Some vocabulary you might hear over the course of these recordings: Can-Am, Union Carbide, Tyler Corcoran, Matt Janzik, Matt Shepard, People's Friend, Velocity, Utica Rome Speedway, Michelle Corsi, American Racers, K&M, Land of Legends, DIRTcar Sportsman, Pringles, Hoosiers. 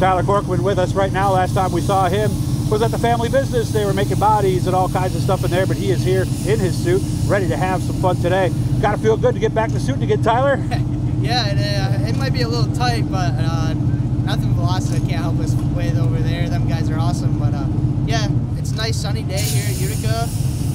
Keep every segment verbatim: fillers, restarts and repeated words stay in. Tyler Corcoran with us right now. Last time we saw him was at the family business. They were making bodies and all kinds of stuff in there, but he is here in his suit, ready to have some fun today. Gotta feel good to get back in the suit and to get Tyler. Yeah, and, uh, it might be a little tight, but uh, nothing Velocity can't help us with over there. Them guys are awesome, but uh, yeah, it's a nice sunny day here in Utica.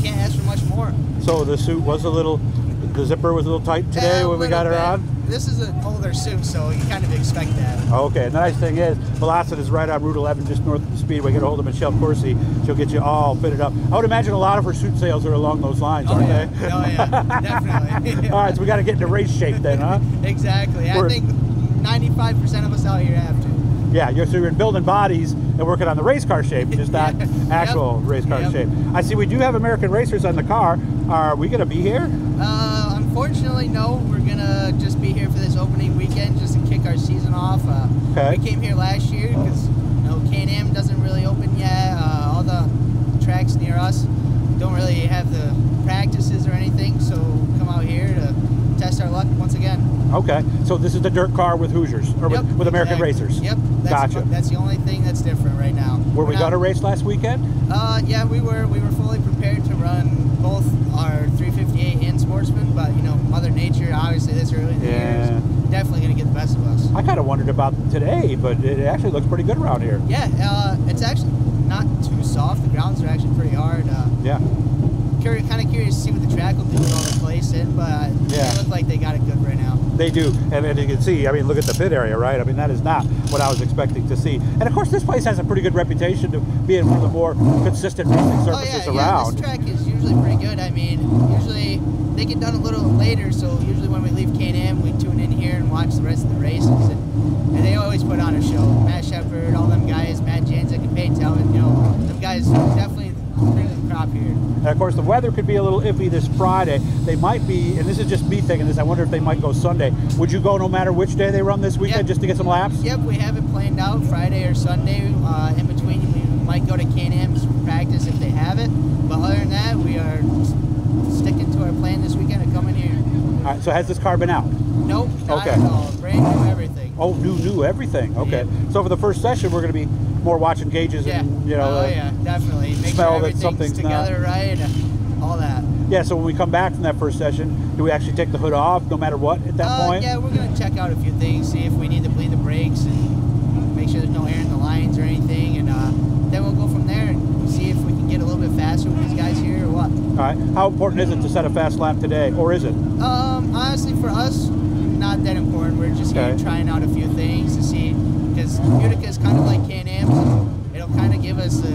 Can't ask for much more. So the suit was a little, the zipper was a little tight today yeah, when we got her bit. on? This is an older suit, so you kind of expect that. Okay, the nice thing is, Velocity is right on Route eleven, just north of the Speedway. Get a hold of Michelle Corsi. She'll get you all fitted up. I would imagine a lot of her suit sales are along those lines, oh, aren't yeah. they? Oh, yeah, definitely. All right, so we got to get into race shape then, huh? Exactly. We're, I think ninety-five percent of us out here have to. Yeah, you're, so you're building bodies and working on the race car shape, just not yeah. actual yep. race car yep. shape. I see we do have American Racers on the car. Are we going to be here? Uh, unfortunately, no. We're going to just be here for this opening weekend just to kick our season off. Uh, okay. We came here last year because you know, K and M doesn't really open yet. Uh, all the tracks near us don't really have the practices or anything, so come out here to test our luck once again. Okay, so this is the dirt car with Hoosiers, or yep, with, with American exactly. Racers. Yep, that's, gotcha. That's the only thing that's different right now. Were We're we not, got a race last weekend? Uh, yeah, we were we were fully prepared to run both our three fifty-eight and Sportsman, but you know, Mother Nature, obviously this early in the yeah. year is definitely going to get the best of us. I kind of wondered about today, but it actually looks pretty good around here. Yeah, uh, it's actually not too soft. The grounds are actually pretty hard. Uh, yeah. Kind of curious to see what the track will do with all the place in, but yeah. They look like they got it good right now. They do, and as you can see, I mean, look at the pit area, right? I mean, that is not what I was expecting to see. And of course, this place has a pretty good reputation to being one of the more consistent racing surfaces oh, yeah, around. Yeah, this track is usually pretty good. I mean, usually they get done a little later, so usually when we leave K and M, we tune in here and watch the rest of the races, and, and they always put on a show. Matt Shepard, all them guys, Matt Janzik and Payton, you know, them guys definitely really crop here. And of course, the weather could be a little iffy this Friday. They might be, and this is just me thinking this, I wonder if they might go Sunday. Would you go no matter which day they run this weekend yep. just to get some laps? Yep, we have it planned out Friday or Sunday. Uh, in between, we might go to Can-Am's practice if they have it. But other than that, we are sticking to our plan this weekend and coming here. All right, so has this car been out? Nope, not okay. at all. Brand new everything. Oh, new, new everything. Okay. Yep. So for the first session, we're going to be more watching gauges yeah. and, you know, oh, uh, yeah, definitely. Make smell sure that something's together, not... right? Uh, all that. Yeah, so when we come back from that first session, do we actually take the hood off no matter what at that uh, point? Yeah, we're going to check out a few things, see if we need to bleed the brakes and make sure there's no air in the lines or anything. And uh, then we'll go from there and see if we can get a little bit faster with these guys here or what. All right. How important is it to set a fast lap today, or is it? Um, honestly, for us, not that important. We're just okay. here trying out a few things to see. Because Utica is kind of like Can-Am, so it'll kind of give us a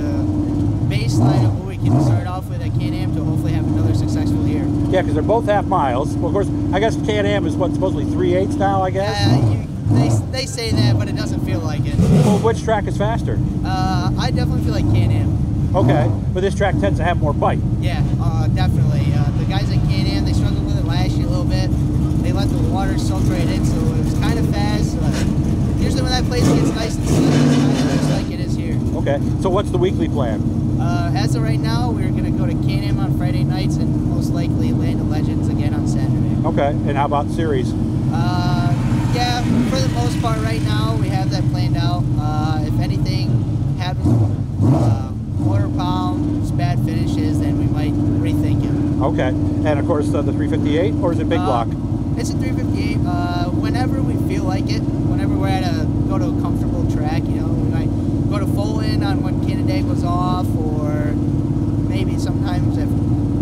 baseline of what we can start off with at Can-Am to hopefully have another successful year. Yeah, because they're both half miles. Well, of course, I guess Can-Am is what, supposedly three eighths now, I guess? Yeah, you, they, they say that, but it doesn't feel like it. Well, which track is faster? Uh, I definitely feel like Can-Am. Okay, but this track tends to have more bite. Yeah, uh, definitely. Uh, the guys at Can-Am, they struggled with it last year a little bit. They let the water soak right in, so it was kind of fast. Uh, Usually when that place gets nice and sunny, it's kind of like it is here. Okay, so what's the weekly plan? Uh, as of right now, we're going to go to Can-Am on Friday nights and most likely Land of Legends again on Saturday. Okay, and how about series? Uh, yeah, for the most part right now, we have that planned out. Uh, if anything happens, uh, quarter pound, bad finishes, then we might rethink it. Okay, and of course uh, the three fifty-eight, or is it big block? Uh, It's a three fifty-eight. Uh, whenever we feel like it, whenever we're at a go to a comfortable track, you know, we might go to full in on when Canada goes off, or maybe sometimes at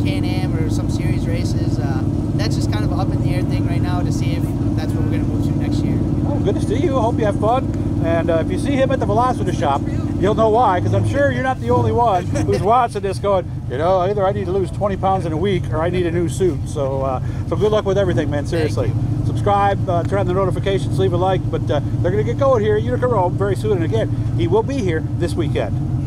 Can-Am or some series races. Uh, that's just kind of an up in the air thing right now to see if that's what we're going to move to next year. Oh, good to see you. I hope you have fun. And uh, if you see him at the Velocity shop, you'll know why, because I'm sure you're not the only one who's watching this going, you know, either I need to lose twenty pounds in a week or I need a new suit. So uh, so good luck with everything, man, seriously. Subscribe, uh, turn on the notifications, leave a like, but uh, they're going to get going here at Utica Rome very soon. And again, he will be here this weekend.